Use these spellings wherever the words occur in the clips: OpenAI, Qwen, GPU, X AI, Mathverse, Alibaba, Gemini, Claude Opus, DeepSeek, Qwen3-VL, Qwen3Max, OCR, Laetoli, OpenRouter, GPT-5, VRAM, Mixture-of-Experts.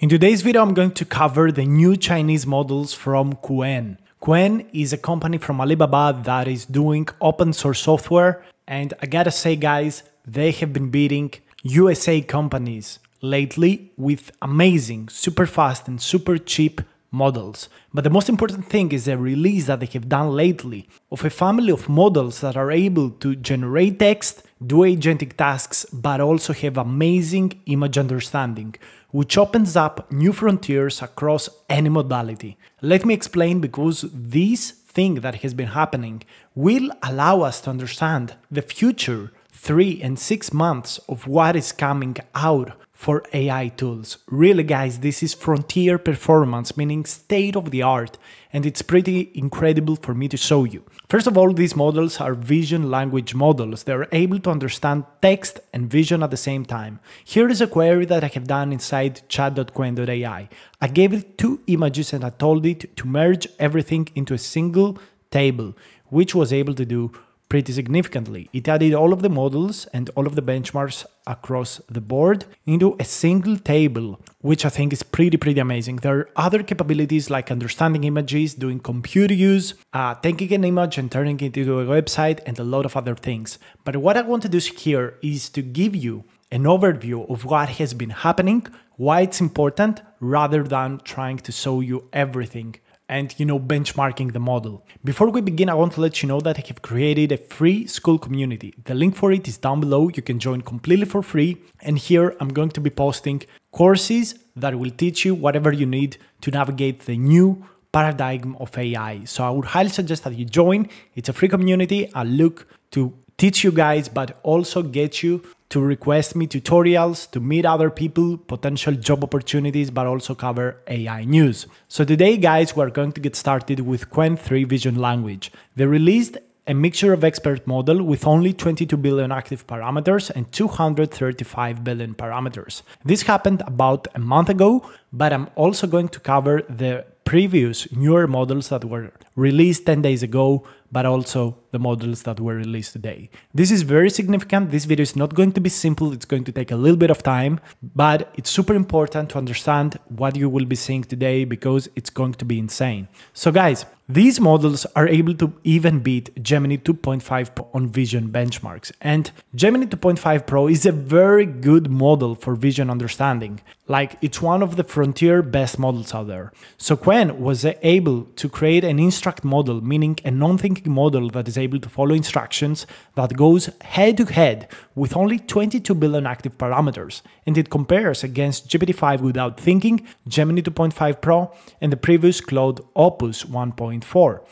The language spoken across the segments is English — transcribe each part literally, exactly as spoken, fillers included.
In today's video, I'm going to cover the new Chinese models from Qwen. Qwen is a company from Alibaba that is doing open source software. And I gotta say, guys, they have been beating U S A companies lately with amazing, super fast and super cheap models. But the most important thing is the release that they have done lately of a family of models that are able to generate text, do agentic tasks, but also have amazing image understanding, which opens up new frontiers across any modality. Let me explain, because this thing that has been happening will allow us to understand the future three and six months of what is coming out for A I tools. Really, guys, this is frontier performance, meaning state of the art, and it's pretty incredible for me to show you. First of all, these models are vision language models. They're able to understand text and vision at the same time. Here is a query that I have done inside chat dot qwen dot A I. I gave it two images and I told it to merge everything into a single table, which was able to do pretty significantly. It added all of the models and all of the benchmarks across the board into a single table, which I think is pretty, pretty amazing. There are other capabilities like understanding images, doing compute use, uh, taking an image and turning it into a website, and a lot of other things. But what I want to do here is to give you an overview of what has been happening, why it's important, rather than trying to show you everything and, you know, benchmarking the model. Before we begin, I want to let you know that I have created a free school community. The link for it is down below. You can join completely for free. And here I'm going to be posting courses that will teach you whatever you need to navigate the new paradigm of A I. So I would highly suggest that you join. It's a free community. I look to teach you guys, but also get you to request me tutorials, to meet other people, potential job opportunities, but also cover A I news. So today, guys, we're going to get started with Qwen three Vision Language. They released a mixture of expert model with only twenty-two billion active parameters and two hundred thirty-five billion parameters. This happened about a month ago, but I'm also going to cover the previous newer models that were released ten days ago, but also the models that were released today. This is very significant. This video is not going to be simple. It's going to take a little bit of time, but it's super important to understand what you will be seeing today, because it's going to be insane. So guys, these models are able to even beat Gemini two point five Pro on vision benchmarks. And Gemini two point five Pro is a very good model for vision understanding. Like, it's one of the frontier best models out there. So Qwen was able to create an instruct model, meaning a non-thinking model that is able to follow instructions, that goes head to head with only twenty-two billion active parameters. And it compares against G P T five without thinking, Gemini two point five Pro, and the previous Claude Opus one point four,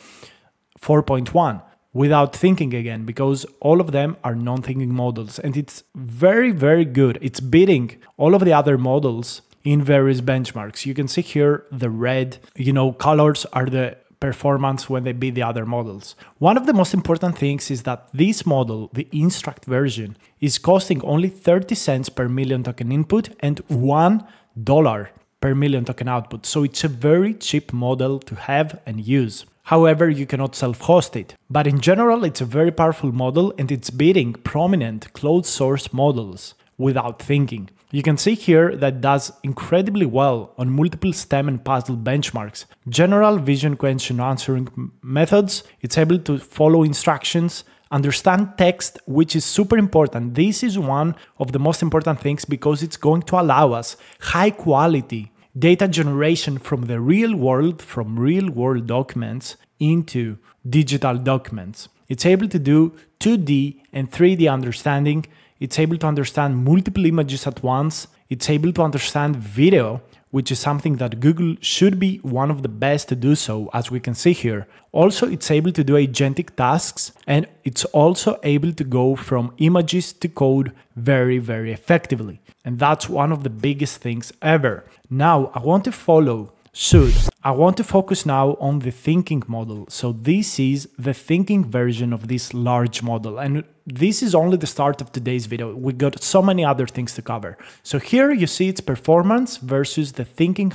four point one, without thinking again, because all of them are non-thinking models, and it's very, very good. It's beating all of the other models in various benchmarks. You can see here the red, you know, colors are the performance when they beat the other models. One of the most important things is that this model, the instruct version, is costing only thirty cents per million token input and one dollar per million token output, so it's a very cheap model to have and use. However, you cannot self-host it. But in general, it's a very powerful model, and it's beating prominent closed source models without thinking. You can see here that does incredibly well on multiple STEM and puzzle benchmarks. General vision question answering methods, it's able to follow instructions, understand text, which is super important. This is one of the most important things, because it's going to allow us high quality data generation from the real world, from real world documents into digital documents. It's able to do two D and three D understanding. It's able to understand multiple images at once. It's able to understand video, which is something that Google should be one of the best to do so, as we can see here. Also, it's able to do agentic tasks, and it's also able to go from images to code very, very effectively. And that's one of the biggest things ever. Now, I want to follow suit. I want to focus now on the thinking model. So this is the thinking version of this large model. And this is only the start of today's video. We got so many other things to cover. So here you see its performance versus the thinking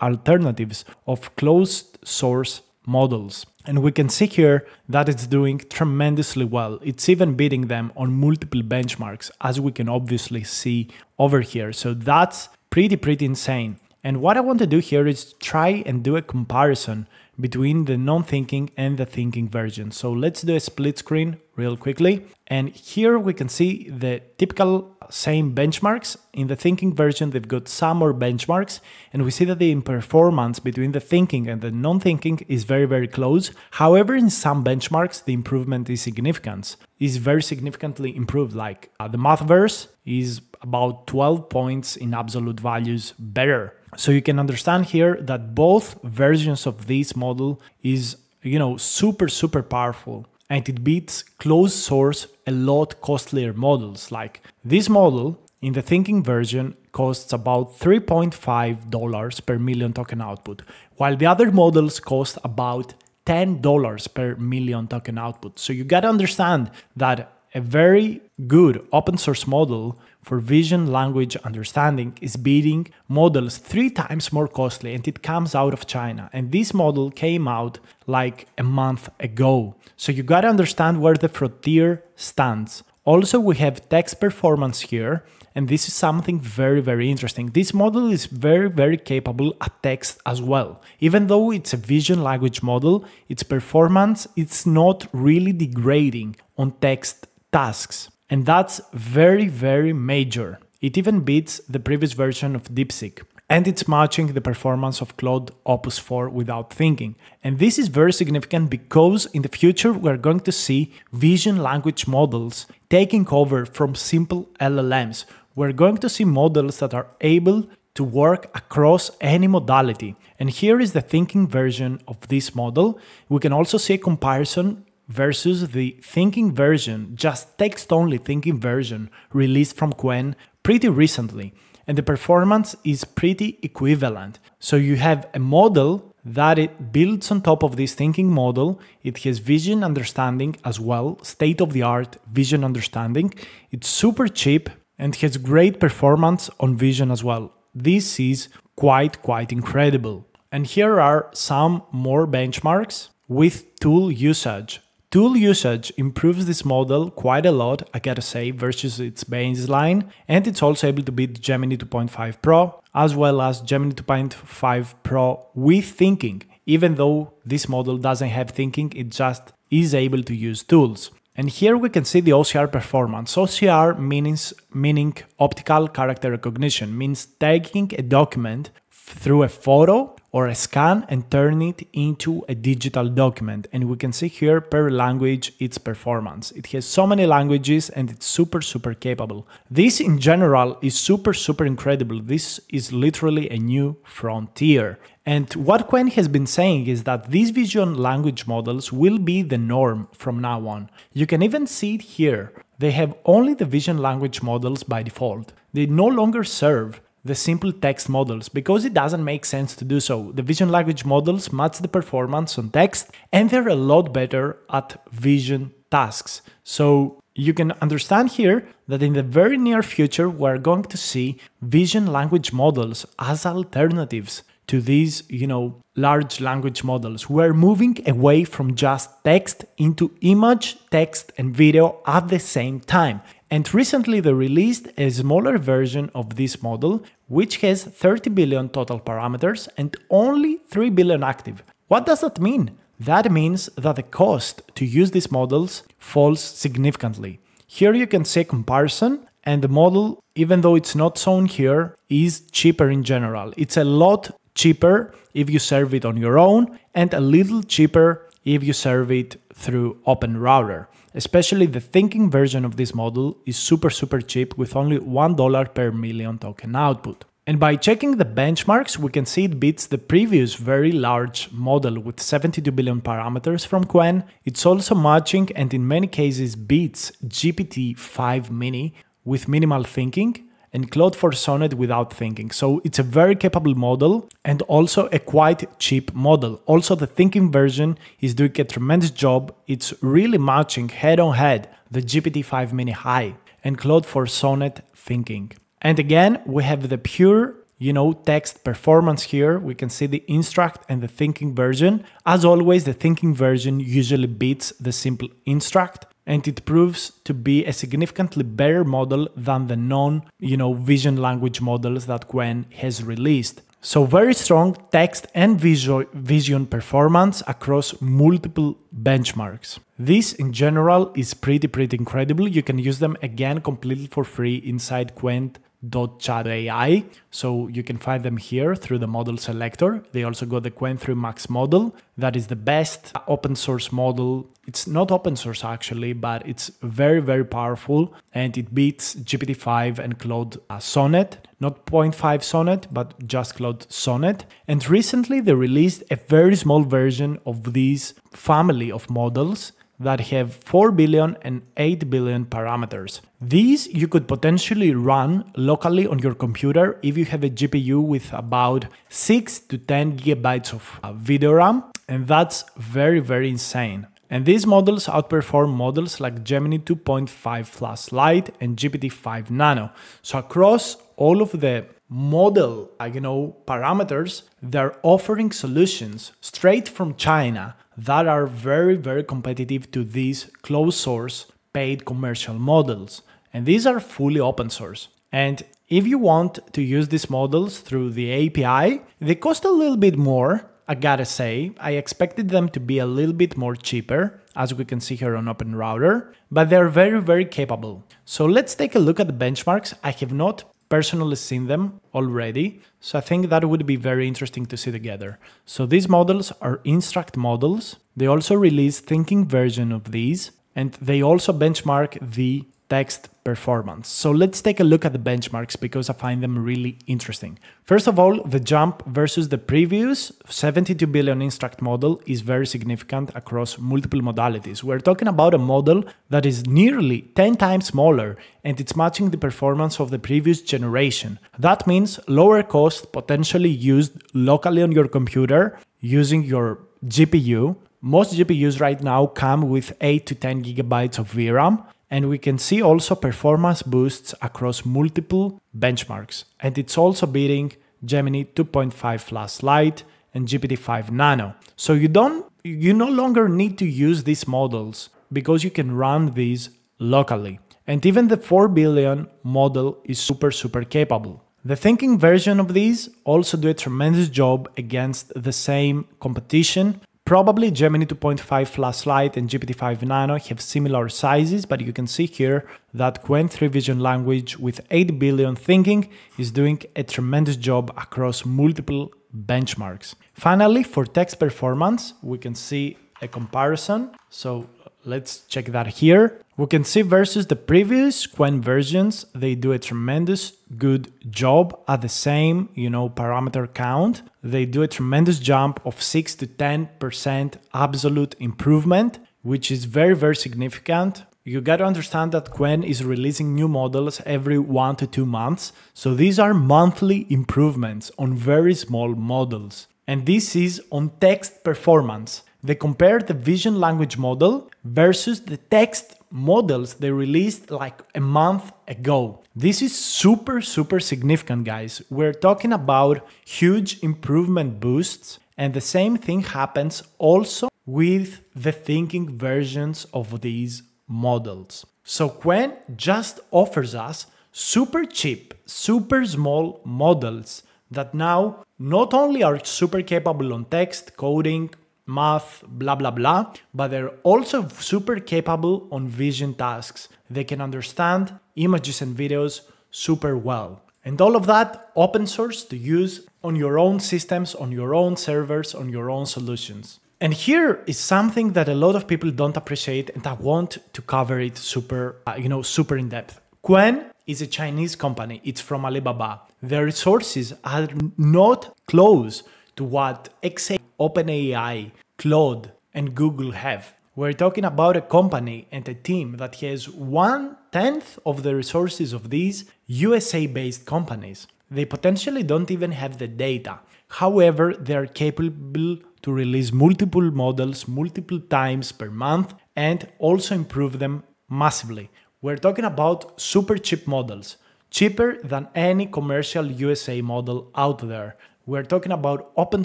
alternatives of closed source models. And we can see here that it's doing tremendously well. It's even beating them on multiple benchmarks, as we can obviously see over here. So that's pretty, pretty insane. And what I want to do here is try and do a comparison between the non-thinking and the thinking version. So let's do a split screen real quickly. And here we can see the typical same benchmarks. In the thinking version, they've got some more benchmarks, and we see that the performance between the thinking and the non-thinking is very, very close. However, in some benchmarks, the improvement is significant, is very significantly improved, like uh, the Mathverse is about twelve points in absolute values better. So you can understand here that both versions of this model is, you know, super, super powerful, and it beats closed source a lot costlier models. Like this model in the thinking version costs about three point five dollars per million token output, while the other models cost about ten dollars per million token output. So you gotta understand that a very good open source model for vision language understanding is beating models three times more costly, and it comes out of China. And this model came out like a month ago. So you gotta understand where the frontier stands. Also, we have text performance here, and this is something very, very interesting. This model is very, very capable at text as well. Even though it's a vision language model, its performance, it's not really degrading on text tasks. And that's very, very major. It even beats the previous version of DeepSeek. And it's matching the performance of Claude Opus four without thinking. And this is very significant because in the future we're going to see vision language models taking over from simple L L Ms. We're going to see models that are able to work across any modality. And here is the thinking version of this model. We can also see a comparison versus the thinking version, just text-only thinking version released from Qwen pretty recently. And the performance is pretty equivalent. So you have a model that it builds on top of this thinking model. It has vision understanding as well, state-of-the-art vision understanding. It's super cheap and has great performance on vision as well. This is quite, quite incredible. And here are some more benchmarks with tool usage. Tool usage improves this model quite a lot, I gotta say, versus its baseline, and it's also able to beat Gemini two point five Pro, as well as Gemini two point five Pro with thinking. Even though this model doesn't have thinking, it just is able to use tools. And here we can see the O C R performance. O C R means, meaning optical character recognition, means taking a document through a photo or a scan and turn it into a digital document. And we can see here per language its performance. It has so many languages and it's super, super capable. This in general is super, super incredible. This is literally a new frontier. And what Qwen has been saying is that these vision language models will be the norm from now on. You can even see it here. They have only the vision language models by default. They no longer serve the simple text models, because it doesn't make sense to do so. The vision language models match the performance on text, and they're a lot better at vision tasks. So you can understand here that in the very near future, we're going to see vision language models as alternatives to these, you know, large language models. We're moving away from just text into image, text, and video at the same time. And recently they released a smaller version of this model, which has thirty billion total parameters and only three billion active. What does that mean? That means that the cost to use these models falls significantly. Here you can see a comparison, and the model, even though it's not shown here, is cheaper in general. It's a lot cheaper if you serve it on your own, and a little cheaper if you serve it through OpenRouter. Especially the thinking version of this model is super, super cheap with only one dollar per million token output. And by checking the benchmarks, we can see it beats the previous very large model with seventy-two billion parameters from Qwen. It's also matching and in many cases beats G P T five mini with minimal thinking and Claude for Sonnet without thinking. So it's a very capable model and also a quite cheap model. Also, the thinking version is doing a tremendous job. It's really matching head-on-head the G P T five mini high and Claude for Sonnet thinking. And again, we have the pure, you know, text performance here. We can see the instruct and the thinking version. As always, the thinking version usually beats the simple instruct, and it proves to be a significantly better model than the non, you know, vision language models that Qwen has released. So very strong text and visual vision performance across multiple benchmarks. This in general is pretty, pretty incredible. You can use them again completely for free inside Qwen dot chat A I. So you can find them here through the model selector. They also got the Qwen three Max model. That is the best open source model. It's not open source actually, but it's very, very powerful, and it beats G P T five and Claude uh, Sonnet. Not zero point five Sonnet, but just Claude Sonnet. And recently they released a very small version of this family of models that have four billion and eight billion parameters. These you could potentially run locally on your computer if you have a G P U with about six to ten gigabytes of video RAM, and that's very, very insane. And these models outperform models like Gemini two point five Plus Lite and G P T five Nano. So across all of the model, you know, parameters, they're offering solutions straight from China that are very, very competitive to these closed source paid commercial models. And these are fully open source. And if you want to use these models through the A P I, they cost a little bit more, I gotta say. I expected them to be a little bit more cheaper, as we can see here on OpenRouter, but they're very, very capable. So let's take a look at the benchmarks. I have not personally seen them already, so I think that would be very interesting to see together. So these models are Instruct models. They also release thinking version of these, and they also benchmark the text performance. So let's take a look at the benchmarks because I find them really interesting. First of all, the jump versus the previous seventy-two billion Instruct model is very significant across multiple modalities. We're talking about a model that is nearly ten times smaller, and it's matching the performance of the previous generation. That means lower cost, potentially used locally on your computer using your G P U. Most G P Us right now come with eight to ten gigabytes of V RAM. And we can see also performance boosts across multiple benchmarks. And it's also beating Gemini two point five Plus Lite and G P T five Nano. So you don't, you no longer need to use these models because you can run these locally. And even the four billion model is super, super capable. The thinking version of these also do a tremendous job against the same competition. Probably Gemini two point five Plus Lite and G P T five Nano have similar sizes, but you can see here that Qwen three Vision Language with eight billion thinking is doing a tremendous job across multiple benchmarks. Finally, for text performance, we can see a comparison. So let's check that here. We can see versus the previous Qwen versions, they do a tremendous good job at the same, you know, parameter count. They do a tremendous jump of six to ten percent absolute improvement, which is very, very significant. You got to understand that Qwen is releasing new models every one to two months. So these are monthly improvements on very small models. And this is on text performance. They compared the vision language model versus the text models they released like a month ago. This is super, super significant, guys. We're talking about huge improvement boosts, and the same thing happens also with the thinking versions of these models. So Qwen just offers us super cheap, super small models that now not only are super capable on text, coding, math, blah, blah, blah, but they're also super capable on vision tasks. They can understand images and videos super well. And all of that open source to use on your own systems, on your own servers, on your own solutions. And here is something that a lot of people don't appreciate, and I want to cover it super, uh, you know, super in depth. Qwen is a Chinese company. It's from Alibaba. Their resources are not close to what X A I, OpenAI, Claude, and Google have. We're talking about a company and a team that has one-tenth of the resources of these U S A-based companies. They potentially don't even have the data. However, they are capable to release multiple models multiple times per month and also improve them massively. We're talking about super cheap models, cheaper than any commercial U S A model out there. We're talking about open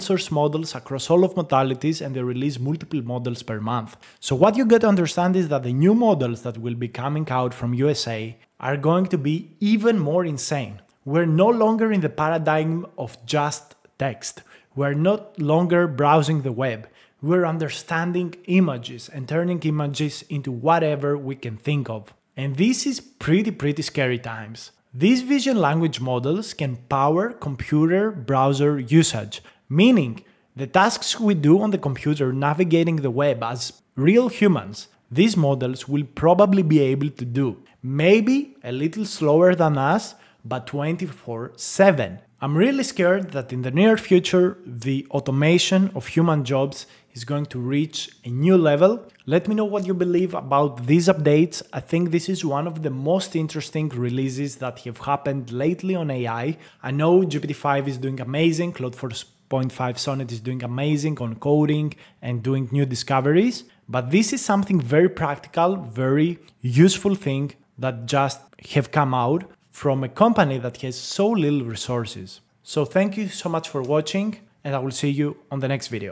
source models across all of modalities, and they release multiple models per month. So what you get to understand is that the new models that will be coming out from U S A are going to be even more insane. We're no longer in the paradigm of just text. We're not longer browsing the web. We're understanding images and turning images into whatever we can think of. And this is pretty, pretty scary times. These vision language models can power computer browser usage, meaning the tasks we do on the computer navigating the web as real humans, these models will probably be able to do. Maybe a little slower than us, but twenty-four seven. I'm really scared that in the near future, the automation of human jobs is going to reach a new level. Let me know what you believe about these updates. I think this is one of the most interesting releases that have happened lately on A I. I know G P T five is doing amazing, Claude four point five Sonnet is doing amazing on coding and doing new discoveries, but this is something very practical, very useful thing that just have come out from a company that has so little resources. So thank you so much for watching, and I will see you on the next video.